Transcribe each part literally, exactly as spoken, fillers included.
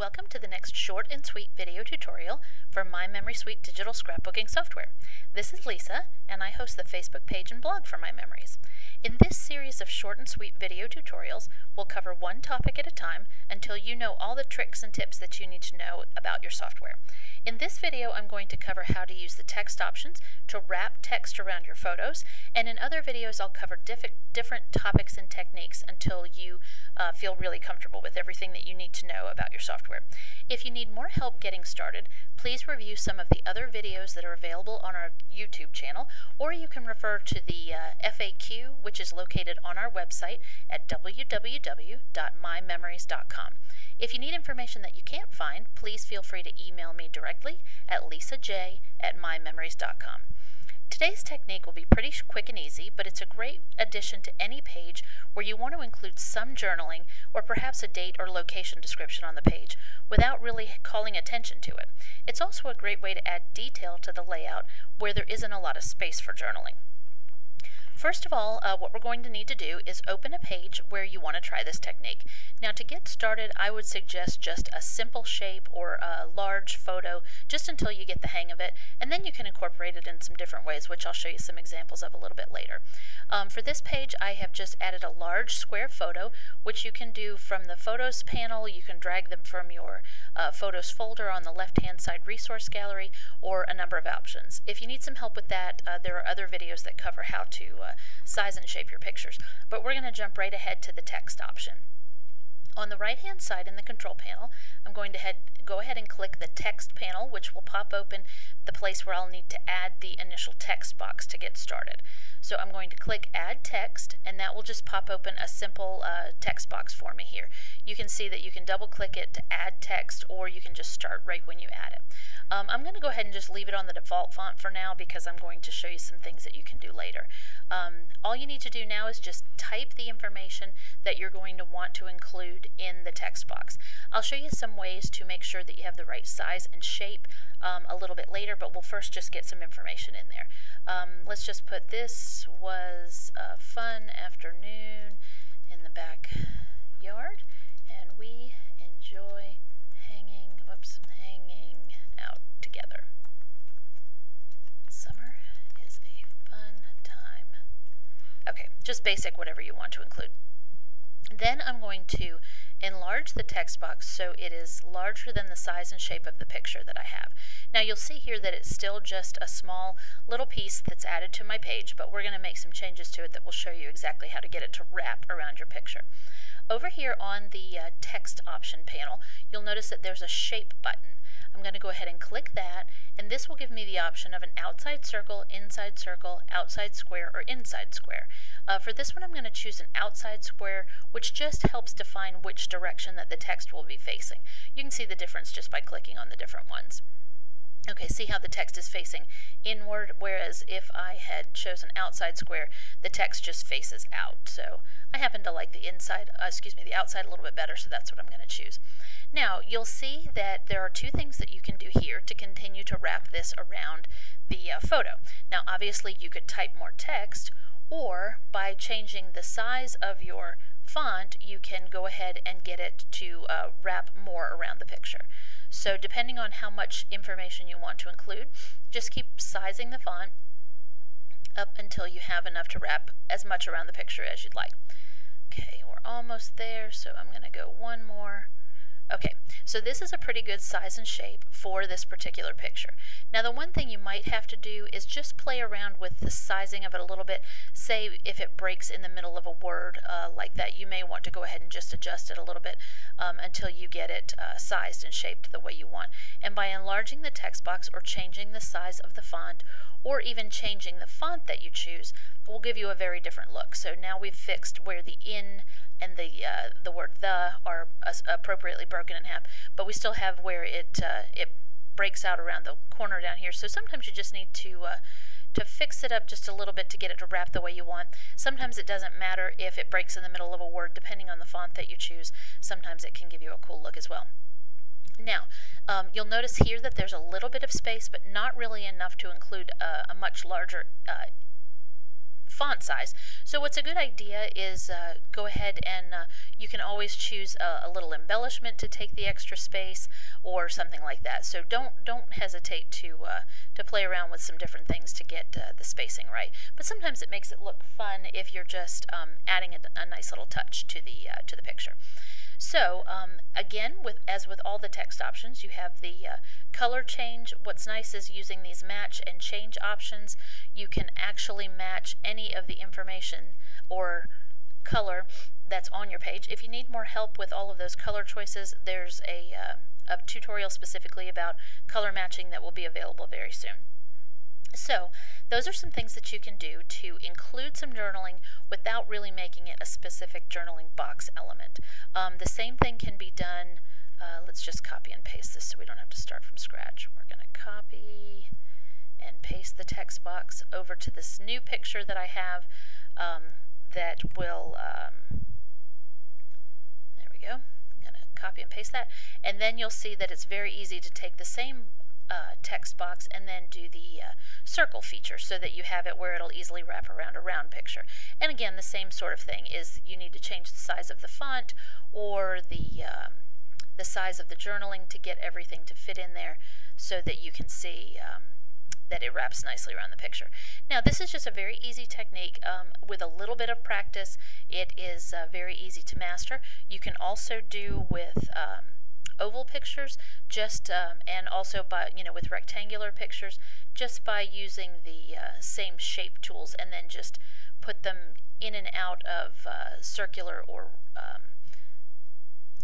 Welcome to the next short and sweet video tutorial for MyMemories Suite digital scrapbooking software. This is Lisa, and I host the Facebook page and blog for MyMemories. In this series of short and sweet video tutorials, we'll cover one topic at a time until you know all the tricks and tips that you need to know about your software. In this video, I'm going to cover how to use the text options to wrap text around your photos, and in other videos, I'll cover diff different topics and techniques until you uh, feel really comfortable with everything that you need to know about your software. If you need more help getting started, please review some of the other videos that are available on our YouTube channel, or you can refer to the uh, F A Q, which is located on our website at w w w dot my memories dot com. If you need information that you can't find, please feel free to email me directly at lisa j at my memories dot com. Today's technique will be pretty quick and easy, but it's a great addition to any page where you want to include some journaling or perhaps a date or location description on the page without really calling attention to it. It's also a great way to add detail to the layout where there isn't a lot of space for journaling. First of all, uh, what we're going to need to do is open a page where you want to try this technique. Now, to get started, I would suggest just a simple shape or a large photo just until you get the hang of it, and then you can incorporate it in some different ways, which I'll show you some examples of a little bit later. Um, for this page, I have just added a large square photo, which you can do from the Photos panel. You can drag them from your uh, Photos folder on the left-hand side resource gallery, or a number of options. If you need some help with that, uh, there are other videos that cover how to uh, size and shape your pictures, but we're going to jump right ahead to the text option. On the right hand side in the control panel, I'm going to head, go ahead and click the text panel, which will pop open the place where I'll need to add the initial text box to get started. So I'm going to click add text, and that will just pop open a simple uh, text box for me here. You can see that you can double click it to add text, or you can just start right when you add it. Um, I'm going to go ahead and just leave it on the default font for now because I'm going to show you some things that you can do later. Um, all you need to do now is just type the information that you're going to want to include in the text box. I'll show you some ways to make sure that you have the right size and shape um, a little bit later, but we'll first just get some information in there. Um, let's just put this was a fun afternoon in the backyard, and we enjoy hanging, whoops, hanging out together. Summer is a fun time. Okay, just basic whatever you want to include. Then I'm going to enlarge the text box so it is larger than the size and shape of the picture that I have. Now you'll see here that it's still just a small little piece that's added to my page, but we're going to make some changes to it that will show you exactly how to get it to wrap around your picture. Over here on the uh, text option panel, you'll notice that there's a shape button. I'm going to go ahead and click that, and this will give me the option of an outside circle, inside circle, outside square, or inside square. Uh, for this one, I'm going to choose an outside square, which just helps define which direction that the text will be facing. You can see the difference just by clicking on the different ones. Okay, see how the text is facing inward, whereas if I had chosen outside square, the text just faces out. So I happen to like the inside, uh, excuse me, the outside a little bit better, so that's what I'm going to choose. Now, you'll see that there are two things that you can do here to continue to wrap this around the uh, photo. Now, obviously, you could type more text, or by changing the size of your font, you can go ahead and get it to uh, wrap more around the picture. So depending on how much information you want to include, just keep sizing the font up until you have enough to wrap as much around the picture as you'd like. Okay, we're almost there, so I'm going to go one more. Okay, so this is a pretty good size and shape for this particular picture. Now, the one thing you might have to do is just play around with the sizing of it a little bit. Say if it breaks in the middle of a word uh, like that, you may want to go ahead and just adjust it a little bit um, until you get it uh, sized and shaped the way you want. And by enlarging the text box or changing the size of the font, or even changing the font that you choose, will give you a very different look. So now we've fixed where the in and the uh, the word the are uh, appropriately broken in half, but we still have where it uh, it breaks out around the corner down here. So sometimes you just need to uh, to fix it up just a little bit to get it to wrap the way you want. Sometimes it doesn't matter if it breaks in the middle of a word, depending on the font that you choose. Sometimes it can give you a cool look as well. Now, um, you'll notice here that there's a little bit of space, but not really enough to include a, a much larger uh, font size. So what's a good idea is uh, go ahead and uh, you can always choose a, a little embellishment to take the extra space or something like that. So don't don't hesitate to uh, to play around with some different things to get uh, the spacing right. But sometimes it makes it look fun if you're just um, adding a, a nice little touch to the uh, to the picture. So um, again, with as with all the text options, you have the uh, color change. What's nice is using these match and change options, you can actually match any of the information or color that's on your page. If you need more help with all of those color choices, there's a, uh, a tutorial specifically about color matching that will be available very soon. So those are some things that you can do to include some journaling without really making it a specific journaling box element. Um, the same thing can be done. Uh, let's just copy and paste this so we don't have to start from scratch. We're going to copy and paste the text box over to this new picture that I have um, that will, um, there we go. I'm going to copy and paste that. And then you'll see that it's very easy to take the same Uh, text box and then do the uh, circle feature so that you have it where it'll easily wrap around a round picture. And again, the same sort of thing is you need to change the size of the font or the um, the size of the journaling to get everything to fit in there so that you can see um, that it wraps nicely around the picture. Now this is just a very easy technique. Um, with a little bit of practice, it is uh, very easy to master. You can also do with um, oval pictures, just um, and also by you know with rectangular pictures, just by using the uh, same shape tools and then just put them in and out of uh, circular or um,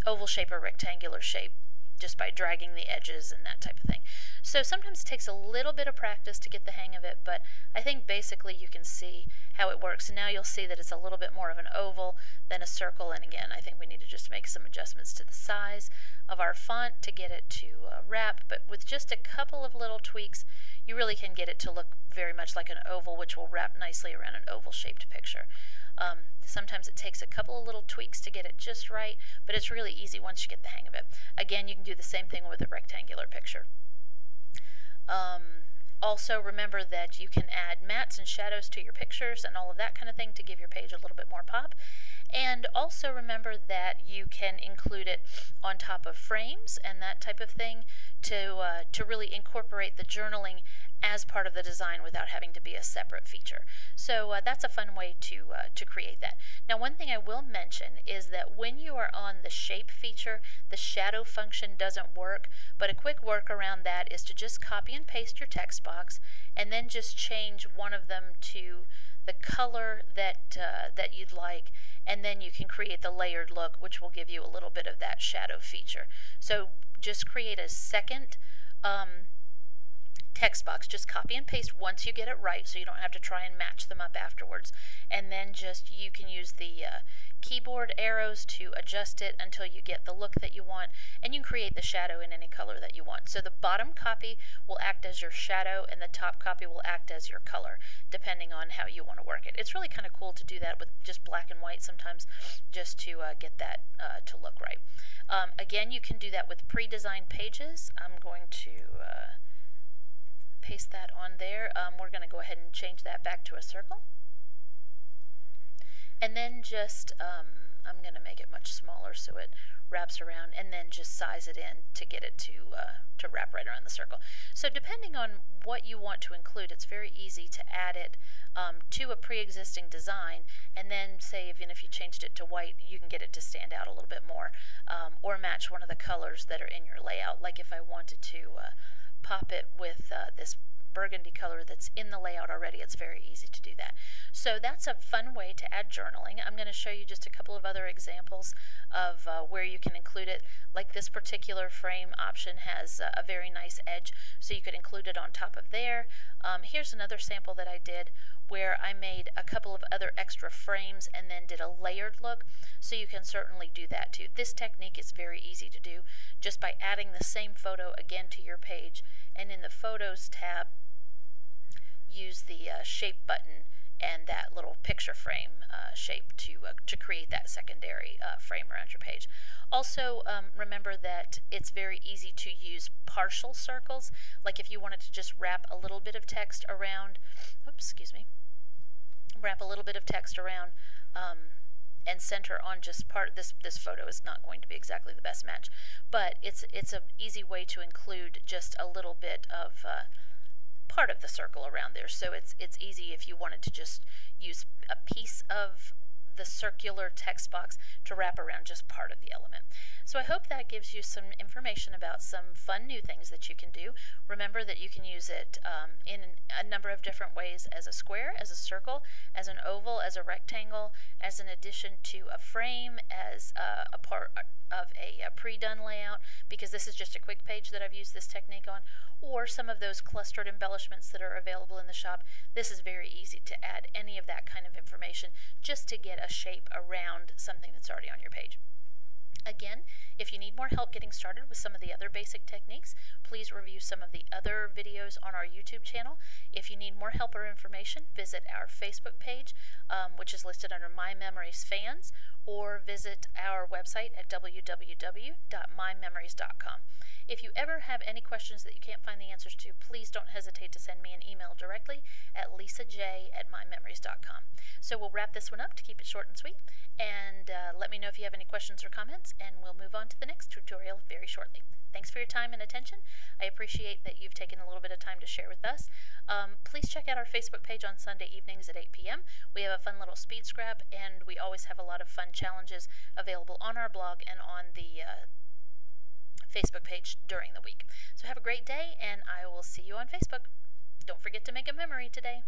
oval shape or rectangular shape, just by dragging the edges and that type of thing. So sometimes it takes a little bit of practice to get the hang of it, but I think basically you can see how it works. Now you'll see that it's a little bit more of an oval than a circle, and again, I think we need to just make some adjustments to the size of our font to get it to uh, wrap, but with just a couple of little tweaks, you really can get it to look very much like an oval, which will wrap nicely around an oval-shaped picture. Um, sometimes it takes a couple of little tweaks to get it just right, but it's really easy once you get the hang of it. Again, you can do the same thing with a rectangular picture. Um, also, remember that you can add mattes and shadows to your pictures and all of that kind of thing to give your page a little bit more pop. And also remember that you can include it on top of frames and that type of thing to, uh, to really incorporate the journaling as part of the design without having to be a separate feature. So uh, that's a fun way to, uh, to create that. Now, one thing I will mention is that when you are on the shape feature, the shadow function doesn't work, but a quick workaround that is to just copy and paste your text box and then just change one of them to the color that, uh, that you'd like, and then you can create the layered look, which will give you a little bit of that shadow feature. So just create a second um, text box. Just copy and paste once you get it right, so you don't have to try and match them up afterwards. And then just you can use the uh, keyboard arrows to adjust it until you get the look that you want, and you can create the shadow in any color that you want. So the bottom copy will act as your shadow and the top copy will act as your color, depending on how you want to work it. It's really kind of cool to do that with just black and white sometimes, just to uh, get that uh, to look right. Um, again, you can do that with pre-designed pages. I'm going to uh, paste that on there. Um, we're going to go ahead and change that back to a circle. And then just, um, I'm going to make it much smaller so it wraps around, and then just size it in to get it to uh, to wrap right around the circle. So depending on what you want to include, it's very easy to add it um, to a pre-existing design, and then say even if you changed it to white, you can get it to stand out a little bit more, um, or match one of the colors that are in your layout. Like if I wanted to uh, pop it with uh, this burgundy color that's in the layout already, it's very easy to do that. So that's a fun way to add journaling. I'm going to show you just a couple of other examples of uh, where you can include it. Like this particular frame option has uh, a very nice edge, so you could include it on top of there. Um, here's another sample that I did where I made a couple of other extra frames and then did a layered look, so you can certainly do that too. This technique is very easy to do just by adding the same photo again to your page, and in the Photos tab, use the uh, shape button and that little picture frame uh, shape to uh, to create that secondary uh, frame around your page. Also, um, remember that it's very easy to use partial circles. Like if you wanted to just wrap a little bit of text around, oops, excuse me, wrap a little bit of text around um, and center on just part. This this photo is not going to be exactly the best match, but it's it's an easy way to include just a little bit of uh, part of the circle around there. So it's it's easy if you wanted to just use a piece of the circular text box to wrap around just part of the element. So I hope that gives you some information about some fun new things that you can do. Remember that you can use it um, in a number of different ways: as a square, as a circle, as an oval, as a rectangle, as an addition to a frame, as uh, a part of a, a pre-done layout, because this is just a quick page that I've used this technique on, or some of those clustered embellishments that are available in the shop. This is very easy to add any of that kind of information just to get a shape around something that's already on your page. Again, if you need more help getting started with some of the other basic techniques, please review some of the other videos on our YouTube channel. If you need more help or information, visit our Facebook page, um, which is listed under MyMemories Fans, or visit our website at w w w dot my memories dot com. If you ever have any questions that you can't find the answers to, please don't hesitate to send me an email directly at lisa j at my memories dot com. So we'll wrap this one up to keep it short and sweet, and uh, let me know if you have any questions or comments, and we'll move on to the next tutorial very shortly. Thanks for your time and attention. I appreciate that you've taken a little bit of time to share with us. Um, please check out our Facebook page on Sunday evenings at eight p m We have a fun little speed scrap, and we always have a lot of fun challenges available on our blog and on the uh, Facebook page during the week. So have a great day, and I will see you on Facebook. Don't forget to make a memory today.